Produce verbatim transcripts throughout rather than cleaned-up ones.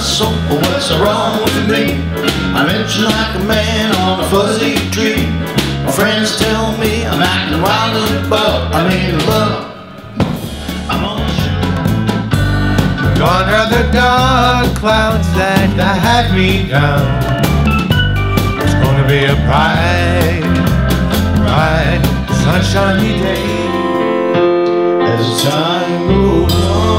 soul, what's wrong with me? I'm itching like a man on a fuzzy tree. My friends tell me I'm acting wild as a bug. I mean love, I'm on the show. Gone are the dark clouds that had me down. It's gonna be a bright, bright, sunshiny day as time moves on.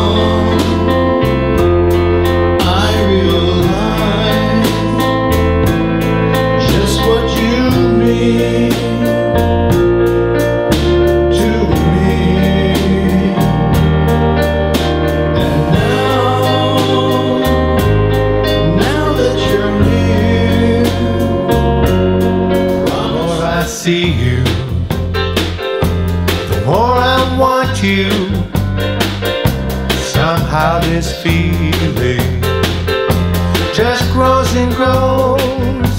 See you, the more I want you. Somehow this feeling just grows and grows.